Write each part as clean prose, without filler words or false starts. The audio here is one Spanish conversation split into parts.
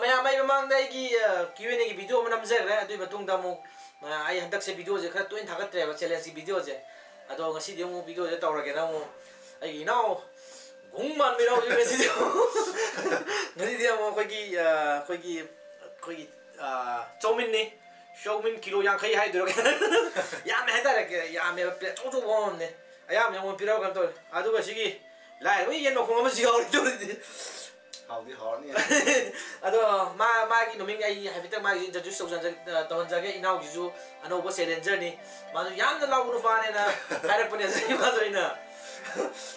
मैं मैं मांग दे कि क्यों नहीं कि वीडियो में नमज़े रहे तो ये बतूंग दामों आई हंडक से वीडियो जगह तो इन थाकत रहे बच्चे लें सी वीडियो जे अतो गसी दियो मो वीडियो जे ताऊ रखे ना मो आई ना घूमान मिला हो जो गसी दियो मो कोई की चौमिन ने चौमिन किलो यहाँ कहीं हाई दुर्गा यहाँ में है तारे यहाँ में चौचौ बोम ने यहाँ में हम पिराव करते हैं आधु बच्ची की लाये वही ये नौकरों में सिखाओ जोड़ी हाँ भी हाँ नहीं अतो माँ की नौमिंग आई है फिर तक माँ की जजूस सोच जाए तो हम जाके इनाउ जिसो अनोबो सेलेंजर ने मानो यहाँ न लाऊं उन्होंने ना हैरत पने से मानो इना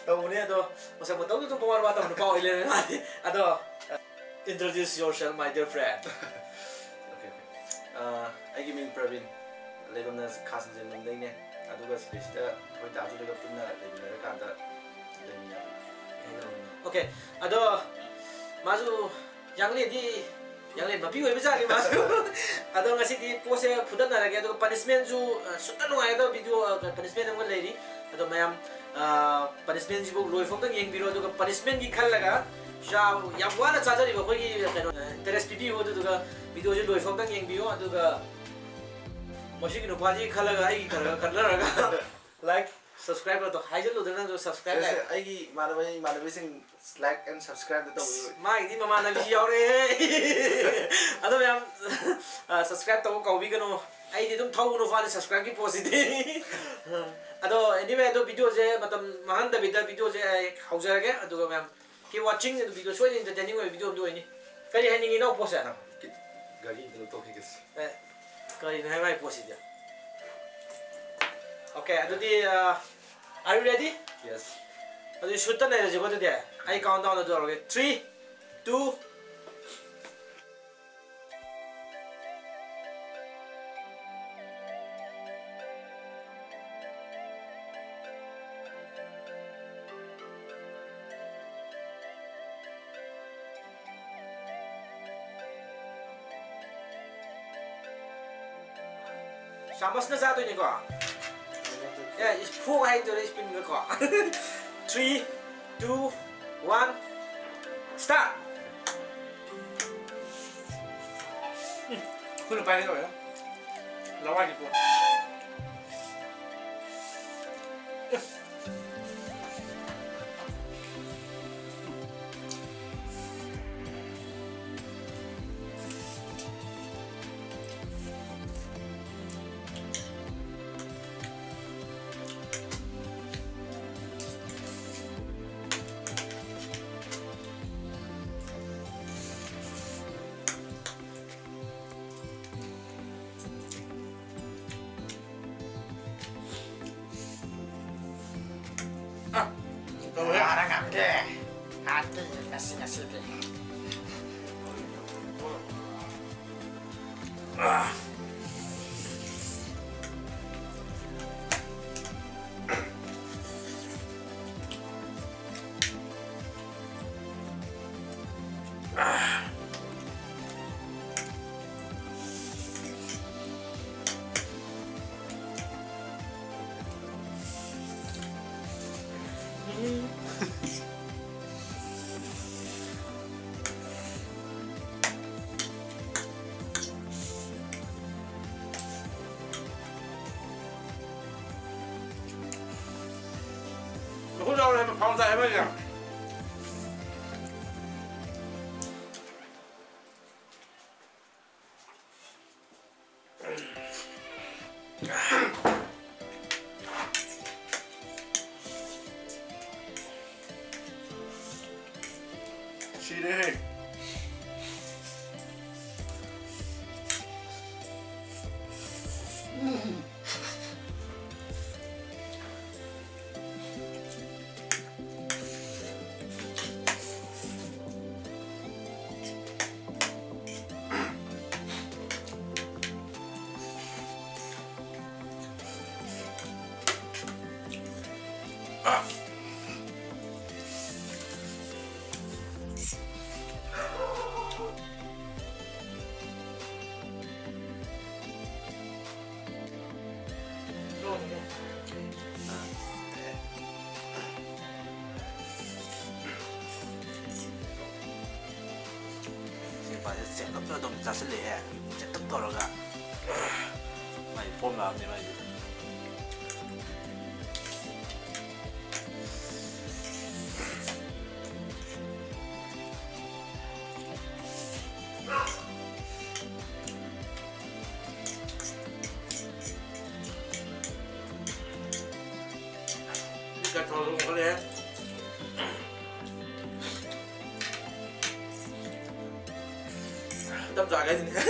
तो उन्हें तो उसे बताऊँ तो बहुत बात हमने पाव इलेवन आती अतो introduce yourself my dear friend ꯑꯩꯒꯤ ꯃꯤꯡ ꯄ꯭ꯔꯕꯤꯟ ꯂꯩꯕꯝꯅ ꯈꯥꯁꯟꯖꯦꯟ ꯂꯝꯗꯩꯅꯦ ꯑꯗꯨꯒ ꯁꯤꯗ ꯑꯩꯈꯣꯏ ꯇꯥꯖꯨꯗꯒ ꯄꯨꯟꯅ ꯂꯩꯃꯤꯟꯅꯔꯀꯥꯟꯗ ꯑꯣꯀꯦ ꯑꯗꯣ ꯃꯥꯖꯨ ꯌꯥꯡꯂꯦꯟ ꯃꯄꯤ ꯑꯣꯏꯕꯖꯥꯠꯅꯤ ꯃꯥꯖꯨ ꯑꯗꯣ ꯉꯁꯤꯗꯤ ꯄꯣꯠꯁꯦ ꯐꯨꯗꯠꯅꯔꯒꯦ ꯑꯗꯨꯒ ꯄꯅꯤꯁꯃꯦꯟꯁꯨ ꯁꯨꯇ ꯅꯨꯡꯉꯥꯏꯒꯗꯕ ꯚꯤꯗꯤꯑꯣ ꯄꯅꯤꯁꯃꯦꯟ ꯑꯃꯒ ꯂꯩꯔꯤ ꯑꯗꯣ ꯃꯌꯥꯝ ꯄꯅꯤꯁꯃꯦꯟꯁꯤꯕꯨ ꯂꯣꯏꯐꯥꯎꯗꯪ ꯌꯦꯡꯕꯤꯔꯣ ꯑꯗꯨꯒ ꯄꯅꯤꯁꯃꯦꯟꯒꯤ ꯈꯜꯂꯒ ꯌꯥꯝ ꯋꯥꯅ ꯆꯥꯖꯔꯤꯕ ꯑꯩꯈꯣꯏꯒꯤ ꯀꯩꯅꯣ ꯏꯟꯇꯔꯦꯁ ꯄꯤꯕꯤꯌꯨ ꯑꯗꯨꯒ वीडियोज़ लोई फ़ोकस नहीं भी हो अतुगा मशीन नुपाजी खला गया ही खला रखा लाइक सब्सक्राइब करो तो हाई जल्द उधर ना जो सब्सक्राइब है आएगी Manvi Singh like and subscribe देता हूँ माँ इतनी मानवी और है अतः मैं हम सब्सक्राइब तो वो काउंटी करो आई थी तुम थाउ नुफाने सब्सक्राइब की पॉजिटिव अतः इनमें तो वीडियोज़ मतलब महान तबियत वीडियोज़ हाउसर के अतुगा मैं कि वाचिंग तो वीडियो शो इंटरटेनिंग है वीडियो दो इन्हीं कहीं है नहीं ना पोस्ट है ना गरीब इधर तो ही किस करीब है मैं पोस्ट दिया ओके अतो दी आर यू रेडी यस अतो शूट नहीं रही बतो दिया आई काउंटडाउन दो लोगे 3, 2 Samasnya satu ni kok. Ya, full aja tu respin kok. 3, 2, 1, start. Kau lupa ni kok ya? Lawan itu. Vamos a ver ya. Vale, 제가 좀 자슬리에 제떡 돌아가 많이 봄나 안 되면 이제 이렇게 도는 거래. Tâm dọa cái gì nữa.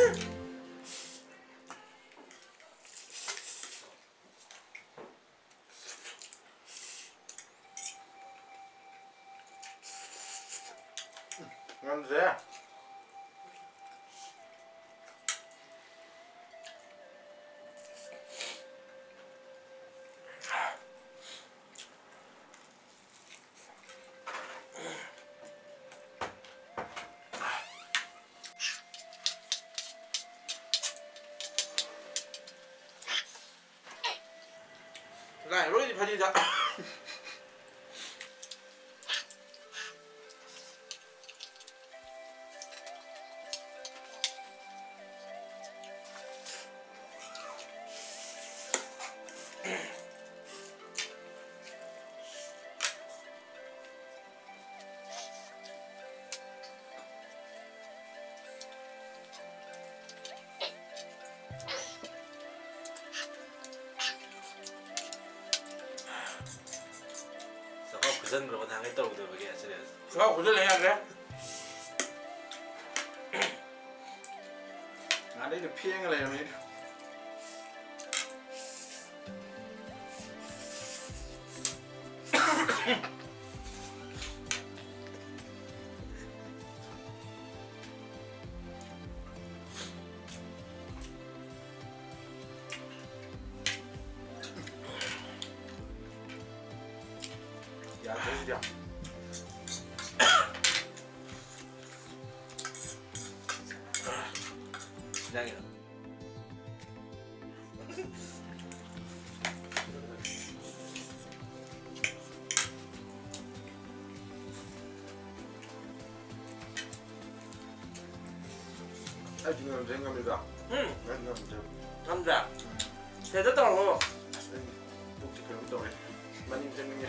Ngon dễ à? 나 여기 편이다. 고전으로 당했다고 그러게 그래서 제가 고전을 해야 돼? 나는 이렇게 피행을 해요. 야, 대수리야. 진양이야. 아, 지금 생각합니다. 응. 생각합니다. 감자. 대단하고. 복지 배운다고 해. 많이 힘드는 게.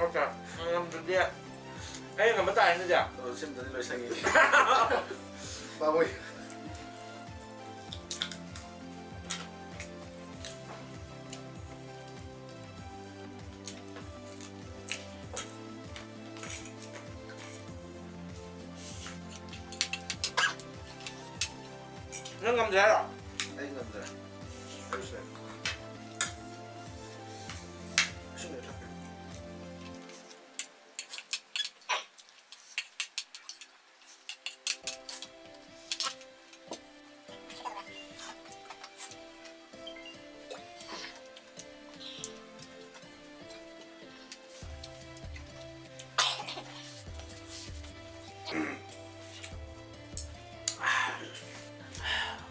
Okay. Dia, nggak betah ini dia. Terusin dari lagi. Baik. Ini nggak betah lah. Ini nggak betah. Terusin.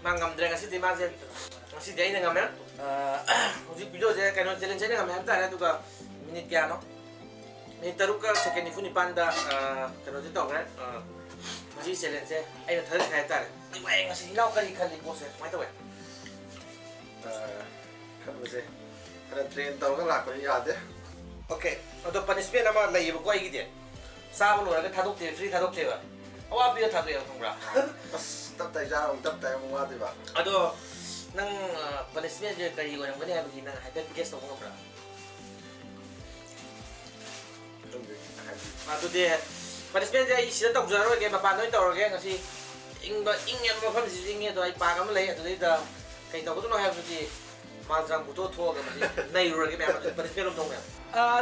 Mangamdra kasi di masjid, masih dia ini ngamen. Untuk video saya kalau jalan saya ngamen tak ada juga minit kiano. Minit terukar sekian ibu ni panda kalau di tong kan masih jalan saya. Ayo terus saya tak. Wah masih nak kali kali bos saya macam apa? Kalau saya kalau train tahu kan lah kalau ada. Okay, untuk punishment nama lagi buku lagi dia. Sabun orang kita thaduk dia, free thaduk dia. Awak biar thaduk yang tunggal. Tapi jangan untuk tapi muat juga. Aduh, nang punishment je kerja orang mana begini nang ada bias tu pun berapa. Aduh dia punishment je istilah tak usah orang ke bapa noi tak orang ke ngasih ingin macam macam ini tu, ipa kamu leh tu dia kita tu nak yang tu dia macam tu tu orang macam ni orang ke macam punishment lom dong ya.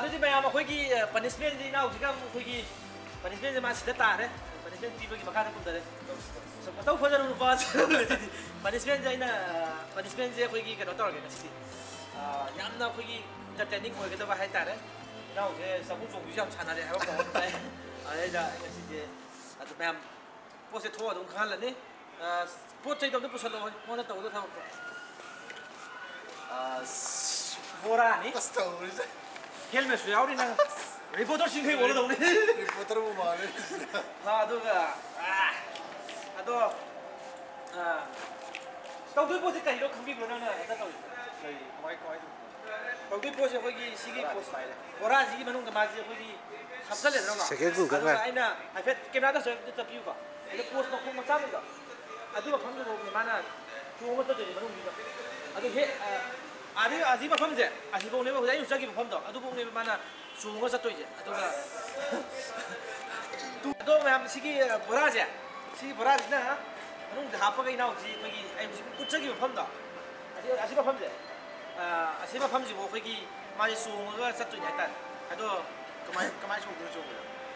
Aduh dia macam aku lagi punishment je nak juga aku lagi punishment je macam siapa tak eh. Punishment tiba kita makan pun tak ada. Tahu fajar lupa. Punishment je na, punishment je kau gigi kereta orang macam ni. Yang mana kau gigi tertanding kau kereta bahaya tak eh? Tahu je, semua orang bijak cina deh. Aku tahu. Ada dah macam ni. Atau macam pose tua tu kan lah ni. Pose itu tu pose tua. Mana tahu tu tahu. Boran ni. Pasti tahu. Helmet sudah orang ni. 리포터 신세계 원하다 오늘. 리포터를 보면 안 해. 나도가 아 나도 아 떡을 보니까 이렇게 우리 그러면은 애가 떡 저희 마이크 와이드 떡을 보시 거기 시기 보스 보라 시기 만든 거 맞지 거기 합살해 들어가. 세계국 가면 아니나 앞에 게임하다 저 비우가 이렇게 보스 넣고 뭐 잡는 거. 아두가 방금 오고 만나 좋은 것도 되지 만든 거. 아두 해 아니 아직 막 보면 돼. 아직 보면 내가 그냥 저기 보면 돼. 아두 보면 만나 수고가 샀더니 아도가 또또왜 함시기 보라지 시기 보라지나 그럼 다파가 나오지 거기 아니 꾸쩍이 펌다 아시바 펌지 아 아시바 펌지 뭐 거기 많이 수고가 샀더니 일단 아도 그만 좀 그러죠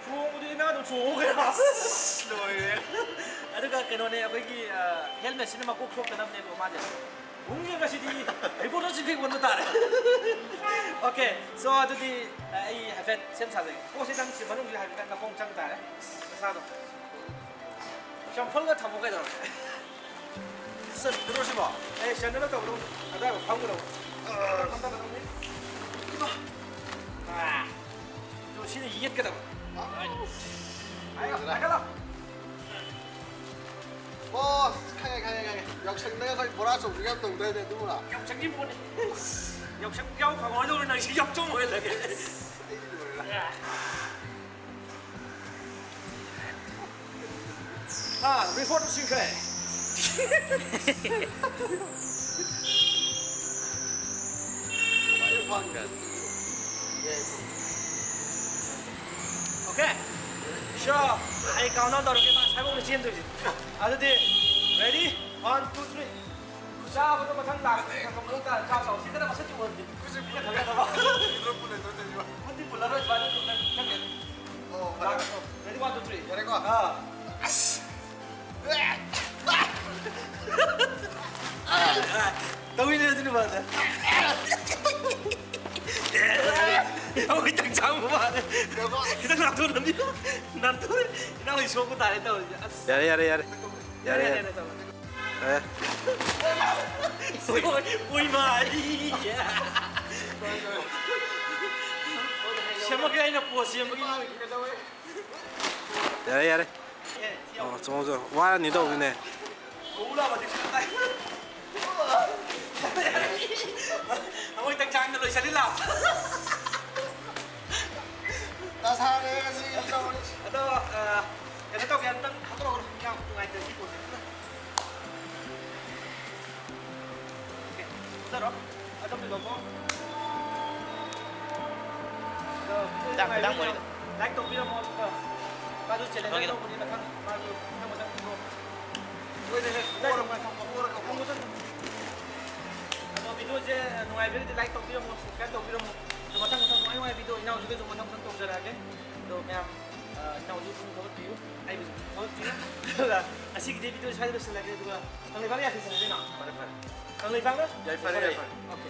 수고도 있나도 수고가 슬로이 아도가 그러네 거기 헬멧 시네마 꼭꼭 담네 뭐 맞아 공개가 시디 일본어 지금 원도 따라 오케이 so 아들이 이 하펫 샘사들 고시당 집안은 우리 하펫과 공장 따라 사도 좀 펄거 다 먹게 되는 선 들어오시 봐 에이 샌드는 또 그럼 아다가 방구로 간다 그러니 이봐 아 조신이 이겼겠다 아이가 나가라 어, 가야. 역생 내가 거기 몰아서 우리가 또 우대해 누구나. 역생이 뭐니? 역생 겨우 강원도를 날씨 역정 왜 이렇게? 아, 리포트 실패. 와이 왕가. 예. 오케이. Sure, I count on the rocket mass. I'm going to change it. Other day, ready? 1, 2, 3. Sure, but I'm going to talk. I'm going to talk. So, see that I'm such a word. Because you're going to talk. You're going to talk. What do you pull out? It's one, two, three. Oh, ready? 1, 2, 3. Here I go. Don't we need to do that? Aku hitung jam kemarin. Kita nak turun nanti. Nanti turun. Kita lagi semua tak ada tahu. Yari. Eh. Oi mari. Siapa kita ini posisi yang begini? Yari. Oh, semua. Wah, ni tahu ni. Ulah betul. Aku hitung jam dulu. Jadi lah. 나사를 해서 또 그래서 또 그냥 하도록 그냥 동아이 되지 보세요. 오케이. 들어. 아좀 넣고. 또 당당 머리. 락도 밀어 먹어. 바로 쟤네가 우리가 딱 바로 한번 잡고. 왜냐면 오랜만에 오랜만에 공부도 또 비도제 노아이베리 락도 밀어 먹어. 락도 밀어 먹어. तो बताऊँ तो मैं वहाँ वीडियो इनाउज़ के जो बताऊँ तो उधर आके तो मैं इनाउज़ को बहुत पीऊँ आई भी बहुत पीऊँ तो ऐसी किसी वीडियो शायद बस लगे तो कल निकाल या किसी दिन ना कल निकाल ना जाइए फरे ओके